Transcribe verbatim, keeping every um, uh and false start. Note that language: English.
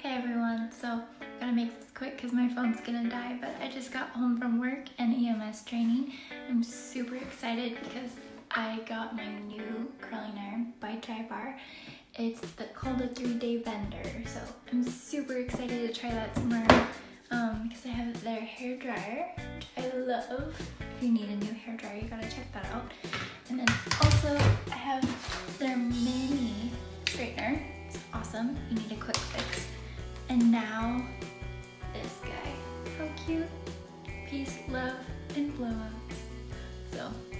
Hey everyone, so I'm gonna make this quick because my phone's gonna die, but I just got home from work and E M S training. I'm super excited because I got my new curling iron by Drybar. It's the, called a three-day bender, so I'm super excited to try that tomorrow um, because I have their hair dryer, which I love. If you need a new hair dryer, you gotta check that out. And then also I have their mini straightener. It's awesome. You need a quick fix. And now this guy. How cute. Peace, love, and blow-ups. So.